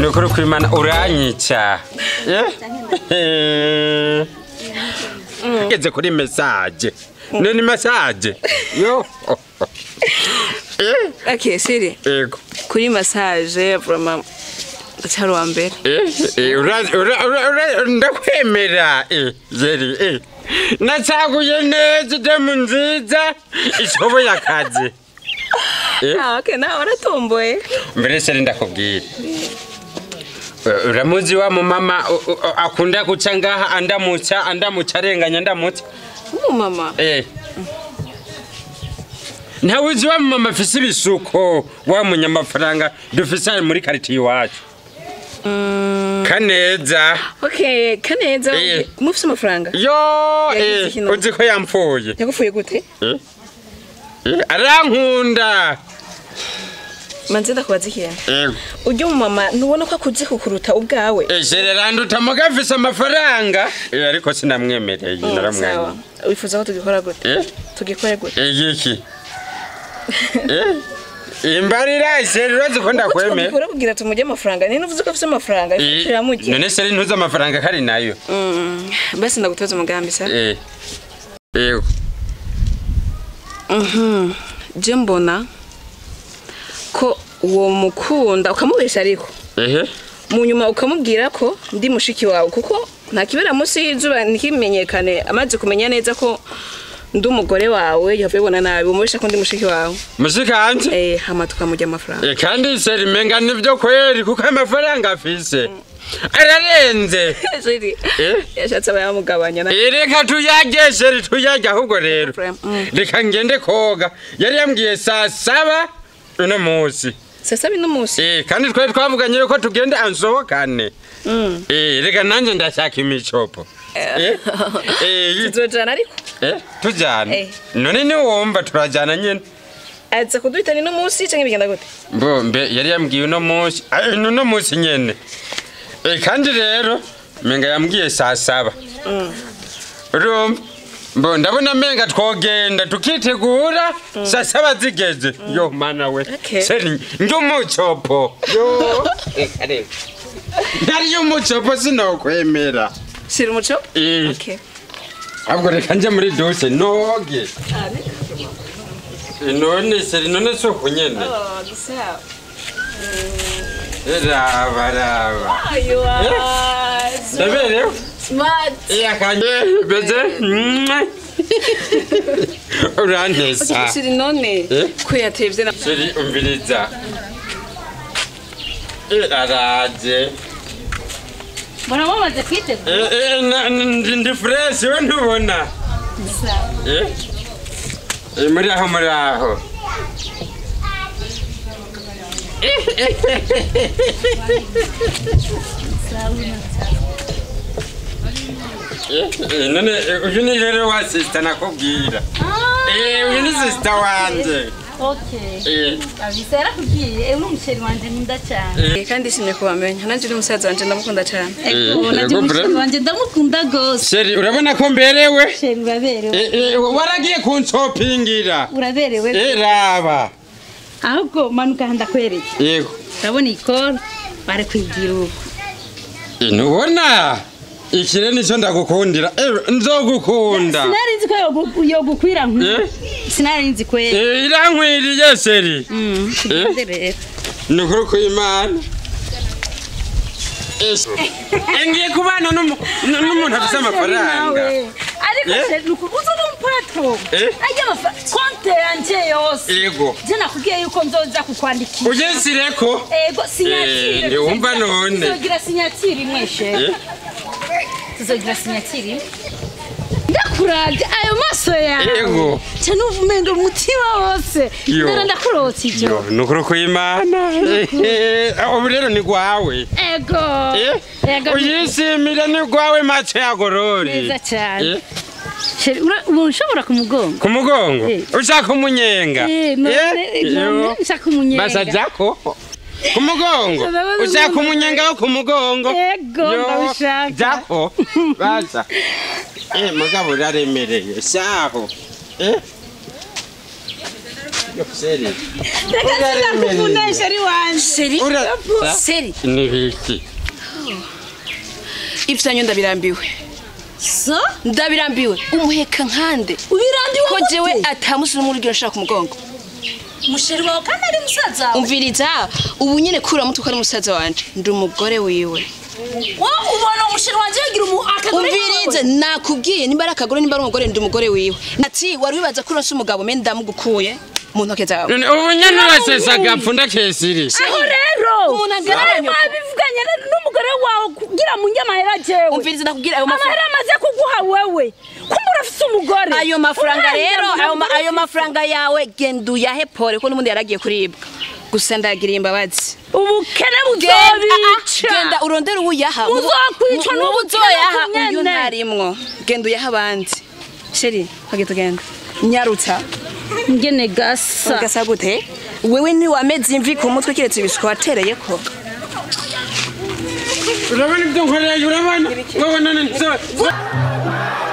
Lucru cuman uranița. Eze cu din mesaje. Nu din mesaje. Eu. Ok, Siri. Cu din mesaje, vremam. Taro ambele. Ura ndakwemera Siri. Natsakuye neze demunziza ishobo yakaze. Ah, okay, na uratomboye. Mbere se ndakubwira. Uramuzi wa mama akunda gucanga andamutsa arenganya ndamutsa. Mama. Ntawuzi wa mama afise ibisuko wa munyamafaranga dufise muri kariti yacu. Kaneza. Okay, Kaneza. Mufise amafaranga. Yo, uzi ko yamfuye. Yagufuye gute? Arankunda. Manzi ndakubaza ikintu. Ujye mama nubona ko akuzi kukuruta ubwawe. Jereranduta mugafise amafaranga. Ariko sinamwemereye naramwanya. Wifuza ko tugikora gute? Tugikora gute? Iki. Imbarira Siri rozi ko ndakwemera. Ukora kugira tumujye amafaranga. Nini uvuze ko afise amafaranga? Shira mujye. None Siri ntuza amafaranga kari nayo. Basi ndagutoza umugambi sa. Je mbona ko uwo mukunda ukamubesha ariko mu nyuma ukamubwira ko ndi mushiki wawe kuko nta kibera munsi y'izuba ntikimenyekane amaze kumenya neza ko ndi umugore wawe yavubona nabi umubesha ko ndi mushiki wawe mushiki anje hama tukamujya amafaranga kandi Siri menga nivyo kweri kuko amafaranga afise ararenze Siri yashatse bayamugabanya na reka tuyage Siri tuyage ahubwo rero reka ngende koga yari yambwiye saa 7 uno munsi saa 7 uno munsi kandi twari twavuganye yuko tugende ansohokane reka nanje ndashaka imicopo tuzojana ariko tujana none ni wumva turajana nyene aza kuduhitana uno munsi cyangwa bigenda gute mbombe yari yambwiye uno munsi uno munsi nyene kandi rero menga yambwiye saa 7 Bon, ndabona menga twogenda tukitegura saa 7 zigeze yo mana we Siri ndi umucopo yo arebe ndari umucopo sinokwemera Siri umucopo ahubwo reka njye muri dose noge none Siri none so kunyene Rava, rava. Ça va, là? Smart. Et à quand? Orange, ça. Je dis non, mais. Quoi, tu as fait ça? Je dis, on vit ça. Et à la dé. Bon, on va te quitter. Et de frère, c'est un nouveau nom. Et Maria Homaraho. None uyu ni rero wa sister nakubwira uyu ni sister wanje abisera kubwiye umusheri wanje munda cyane kandi simye kubamenya nanjye uri musaza wanje ndamukunda cyane nanjye umusheri wanje ndamukunda gose Siri urabona ko mberewe Siri uraberewe waragiye kunsopingira uraberewe raba ahubwo manuka ndakwereka yego urabona ikora bare kwigira uko nubona ikire nico ndagukundira nzogukunda sinarinzi ko yo gukwira nkwe sinarinzi kwera irankwiriye Siri nukuru ku Imana ngiye kubana n'umuntu afite amafaranga ariko se nukubuza n'umpato ajya amafa konte yanje yose yego je nakubwiye yuko nzoza kukwandikira ugensire ko yego sinyatire ndi umva none tuzogira sinyatire imweshe tuzogira sinyatire ndakuraje ayo maso yawe yego cyo n'uvumende umutima wose ndakurotse ibyo nukuru ku Imana ubu rero ni gwawe yego yego uyisimira ni gwawe macho yagorori neza cyane Siri urashobora kumugongo kumugongo ushaka umunyenga ushaka umunyenga basaza ko kumugongo ushaka umunyenga wo kumugongo yego ndabishaka jako baza magabo raremereye saho Siri. Siri. Siri. Niviki. Ibsa nyunda birambiwe. So? Ndabirambiwe. Umuheka nkande. Ubirambiwe ko jewe atamusura muri ryo nshaka umugongo. Musheri wawe kandi ari musaza wawe. Umviriza ubu nyine kura mutu ko ari musaza wanje. Ndi umugore wiwe. Ubona umusheri wanje yagira umu akagore. Umviriza nakubwiye nimba ari akagore nimba ari umugore ndi umugore wiwe. Nati wari wibaza ko nse umugabo me ndamugukuye. Umuntu akeza. Ubu nyine wasesaga pfunda kesiri. Aho rero. Umuntu agaranyo. N'umugore wawe kugira mu nyamahera jewe. Umviriza nakubwira ayo mafaranga. Amahera amaze kuguha wewe. Kumurafise umugore. Ayo mafaranga rero ayo mafaranga yawe gendu yahe pore ko n'umundi yaragiye kuribwa. Gusa ndagira imbabazi. Ubukene buzobica. Genda urondera ubuyaha. Uzokwicwa n'ubuzoyaha uyu ntarimwo. Gendu yaha abandi. Sheri hagito genda. Nyarutsa. Ngene gasa. Gasa gute? Wewe ni wameze imvi ku mutwe kiretse ibisuko watereye ko. Urabona ibyo nkoreye urabona? Urabona none.